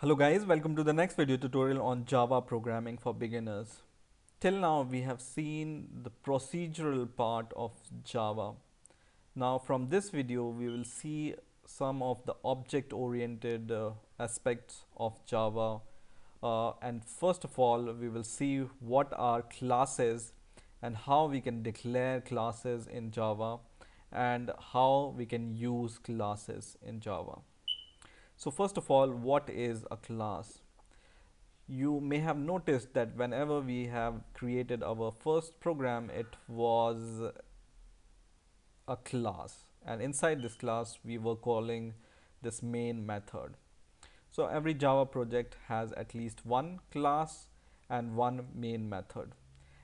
Hello guys, welcome to the next video tutorial on Java programming for beginners. Till now we have seen the procedural part of Java. Now from this video we will see some of the object-oriented aspects of Java, and first of all we will see what are classes and how we can declare classes in Java and how we can use classes in Java. So first of all, what is a class? You may have noticed that whenever we have created our first program, it was a class, and inside this class we were calling this main method. So every Java project has at least one class and one main method,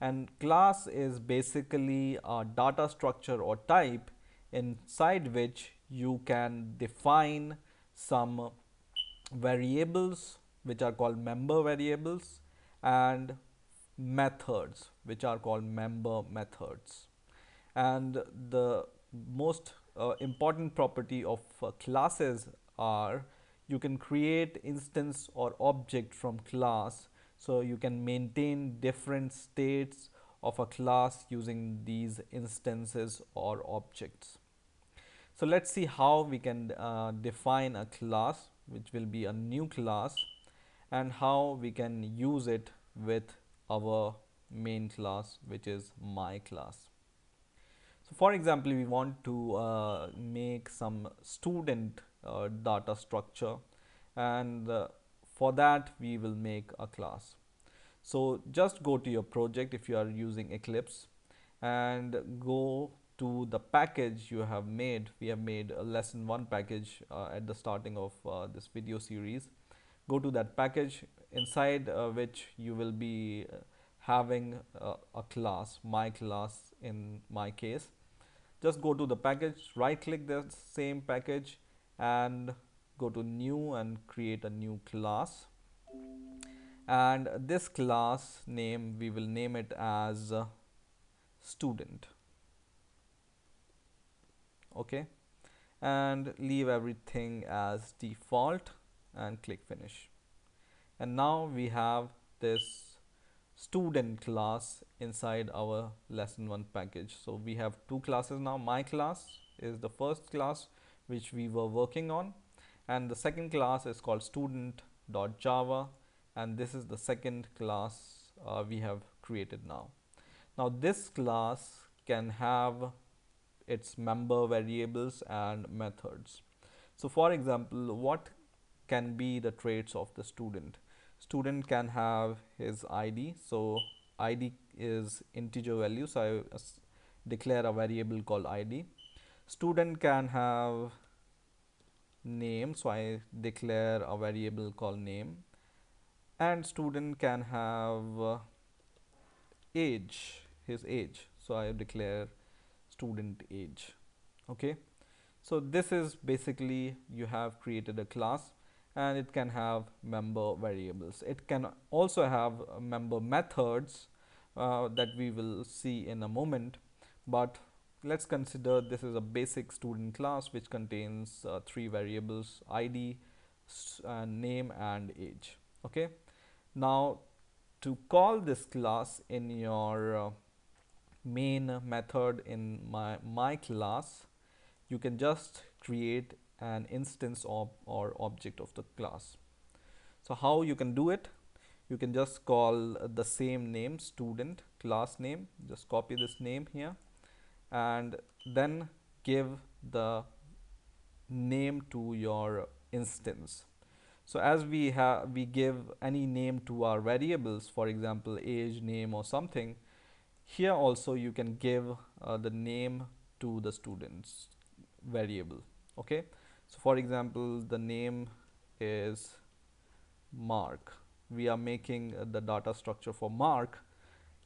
and class is basically a data structure or type inside which you can define some variables which are called member variables and methods which are called member methods. And the most important property of classes are you can create instance or object from class, so you can maintain different states of a class using these instances or objects. So let's see how we can define a class, which will be a new class, and how we can use it with our main class, which is my class. So for example, we want to make some student data structure, and for that we will make a class. So just go to your project if you are using Eclipse and go to the package you have made. We have made a lesson 1 package at the starting of this video series. Go to that package inside which you will be having a class, my class in my case. Just go to the package, right click the same package and go to new and create a new class, and this class name we will name it as student. Okay, and leave everything as default and click finish, and now we have this student class inside our lesson 1 package. So we have two classes now. My class is the first class which we were working on, and the second class is called student.java, and this is the second class we have created now. Now this class can have its member variables and methods. So for example, what can be the traits of the student? Student can have his ID, so ID is integer value, so I declare a variable called ID. Student can have name, so I declare a variable called name, and student can have age, his age, so I declare student age. Okay, so this is basically you have created a class, and it can have member variables. It can also have member methods that we will see in a moment, but let's consider this is a basic student class which contains three variables: ID, name and age. Okay, now to call this class in your main method in my class, you can just create an instance or object of the class. So how you can do it? You can just call the same name, student, class name, just copy this name here and then give the name to your instance. So as we give any name to our variables, for example age, name or something, here also you can give the name to the student's variable. Okay, so for example the name is Mark. We are making the data structure for Mark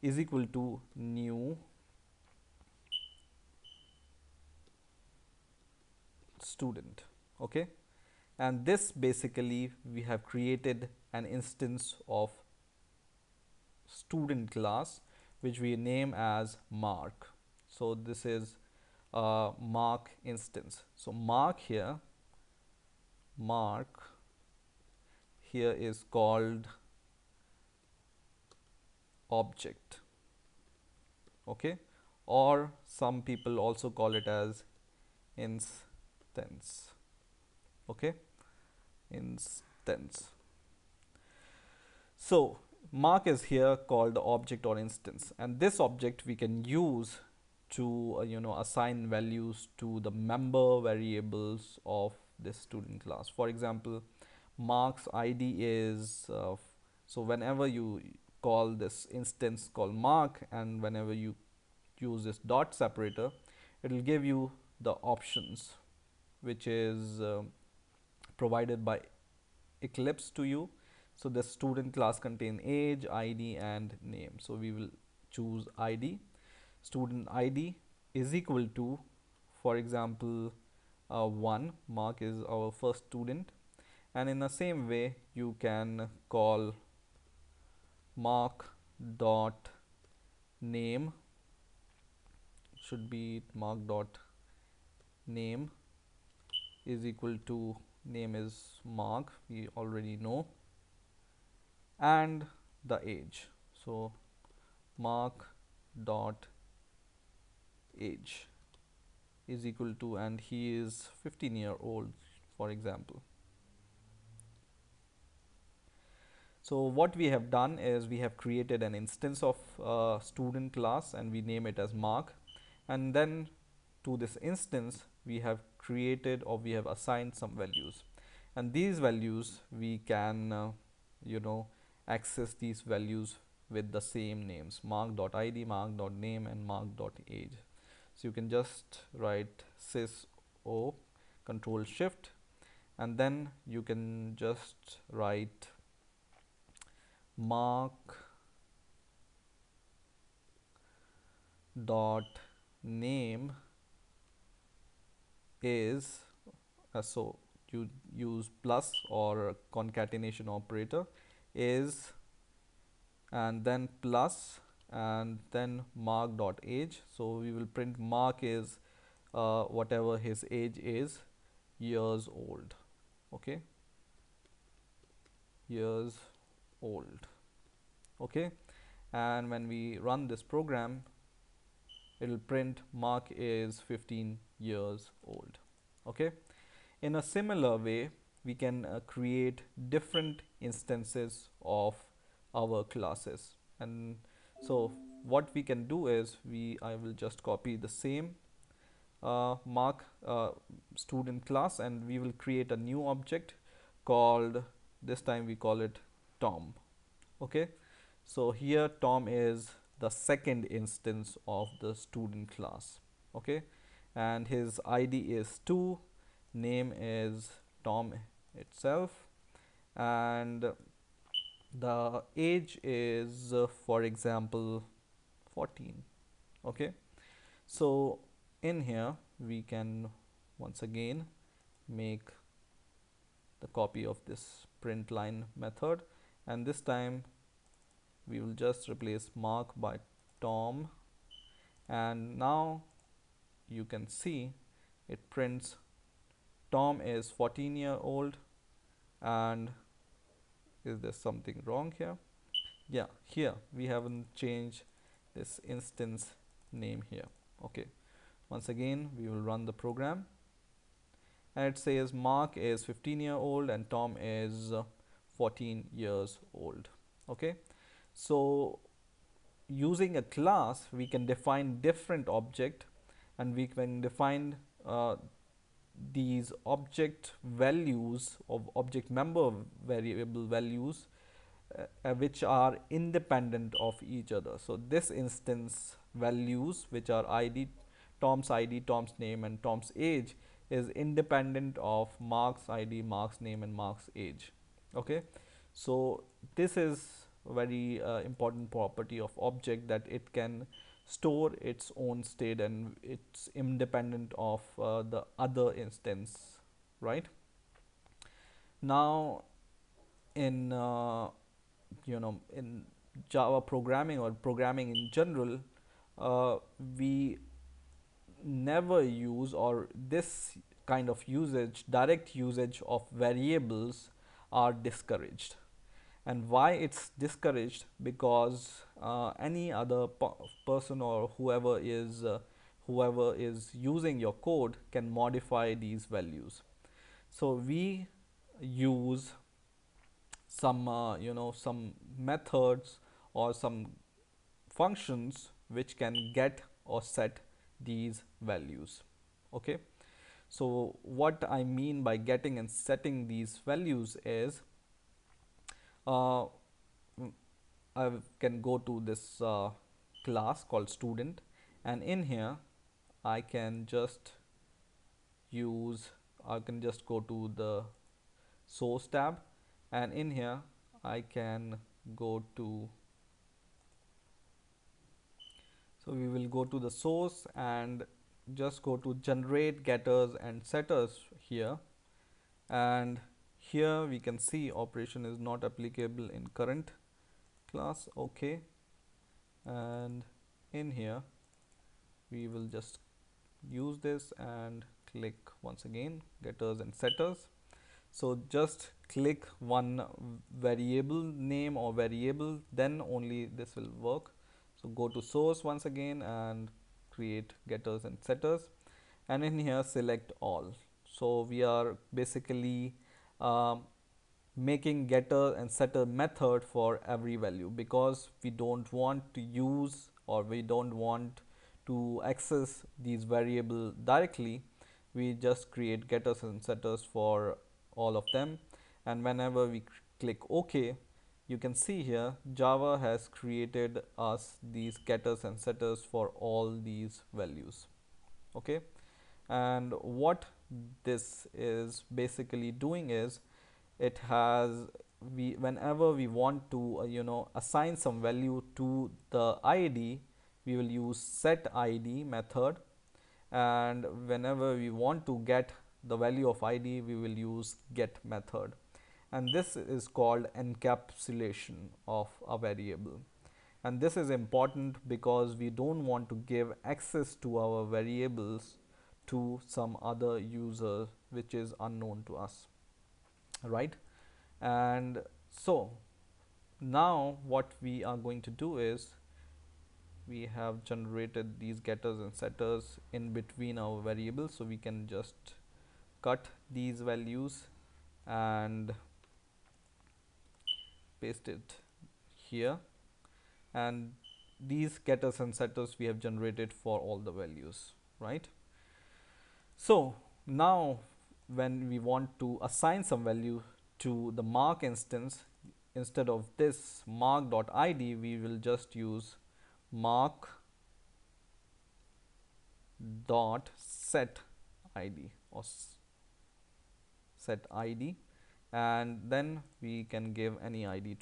is equal to new student. Okay, and this basically we have created an instance of student class which we name as Mark. So this is a Mark instance. So Mark here, Mark, here is called object, okay, or some people also call it as instance, okay, instance. So mark is here called the object or instance, and this object we can use to assign values to the member variables of this student class. For example, marks ID is so whenever you call this instance called mark and whenever you use this dot separator, it will give you the options which is provided by Eclipse to you. So the student class contain age, ID and name. So we will choose ID. Student ID is equal to, for example, 1. Mark is our first student, and in the same way you can call mark dot name, should be mark dot name is equal to, name is Mark, we already know, and the age. So mark dot age is equal to, and he is 15-year-old, for example. So what we have done is we have created an instance of student class and we name it as Mark, and then to this instance we have created or we have assigned some values, and these values we can access these values with the same names, mark.id, mark.name and mark.age. So you can just write sys o, control shift, and then you can just write mark dot name is so you use plus or concatenation operator is, and then plus, and then mark dot age. So we will print mark is whatever his age is, years old, okay, years old, okay, and when we run this program it will print mark is 15 years old, okay. In a similar way we can create different instances of our classes, and so what we can do is I will just copy the same mark student class, and we will create a new object called, this time we call it Tom, okay. So here Tom is the second instance of the student class, okay, and his ID is 2, name is Tom itself, and the age is for example 14, okay. So in here we can once again make the copy of this print line method, and this time we will just replace Mark by Tom, and now you can see it prints Tom is 14-year-old, and is there something wrong here? Yeah, here we haven't changed this instance name here, okay. Once again we will run the program, and it says Mark is 15-year-old and Tom is 14 years old, okay. So using a class we can define different object, and we can define these object values of object member variable values which are independent of each other. So this instance values which are ID, Tom's name and Tom's age is independent of Mark's ID, Mark's name and Mark's age, okay. So this is a very important property of object, that it can store its own state and it's independent of the other instance, right? Now in in Java programming or programming in general, we never use, or this kind of usage, direct usage of variables are discouraged. And why it's discouraged? Because any other person or whoever is using your code can modify these values. So we use some some methods or some functions which can get or set these values. Okay. So what I mean by getting and setting these values is, I can go to this class called student, and in here I can just go to the source tab, and in here I can go to, so we will go to the source and just go to generate getters and setters here, and here we can see operation is not applicable in current class. Okay, and in here we will just use this and click once again getters and setters. So just click one variable name or variable, then only this will work. So go to source once again and create getters and setters, and in here select all. So we are basically making getter and setter method for every value, because we don't want to use or we don't want to access these variable directly. We just create getters and setters for all of them, and whenever we click OK, you can see here Java has created us these getters and setters for all these values. Okay, and what this is basically doing is, it has, whenever we want to assign some value to the ID, we will use setID method, and whenever we want to get the value of ID, we will use get method, and this is called encapsulation of a variable. And this is important because we don't want to give access to our variables to some other user which is unknown to us, right? And so now what we are going to do is, we have generated these getters and setters in between our variables, so we can just cut these values and paste it here, and these getters and setters we have generated for all the values, right? So now when we want to assign some value to the mark instance, instead of this mark.id, we will just use mark.setId or set ID, and then we can give any ID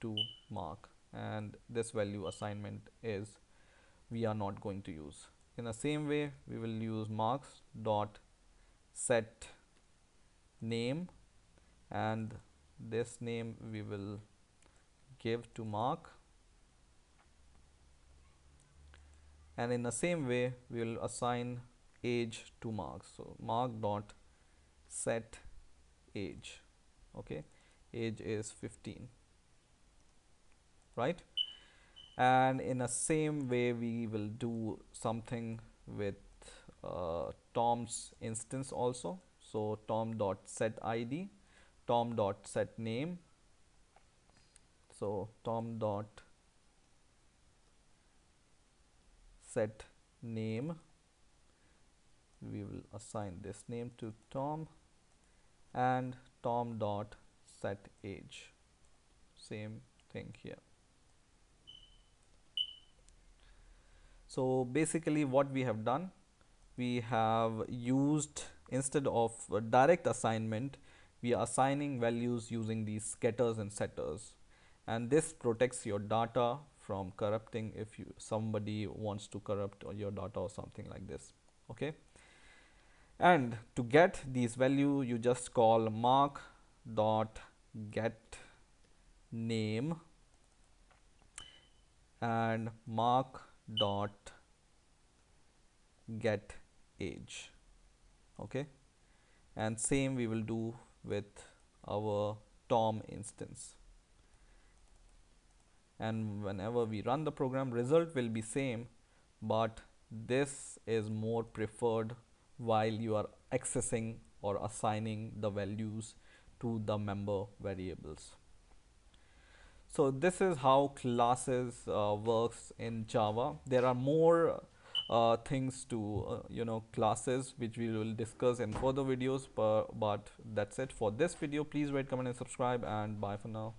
to mark, and this value assignment is we are not going to use. In the same way, we will use marks dot set name, and this name we will give to mark, and in the same way we will assign age to mark. So mark dot set age. Okay, age is 15, right? And in the same way we will do something with Tom's instance also. So Tom dot set ID, Tom dot set name, so Tom dot set name, we will assign this name to Tom, and Tom dot set age, same thing here. So basically what we have done, we have used, instead of direct assignment, we are assigning values using these getters and setters, and this protects your data from corrupting if somebody wants to corrupt your data or something like this. Okay. And to get these value, you just call mark dot get name and mark dot get age. Okay, and same we will do with our Tom instance. And whenever we run the program, result will be same, but this is more preferred while you are accessing or assigning the values to the member variables. So this is how classes works in Java. There are more things to classes, which we will discuss in further videos, but that's it for this video. Please rate, comment and subscribe, and bye for now.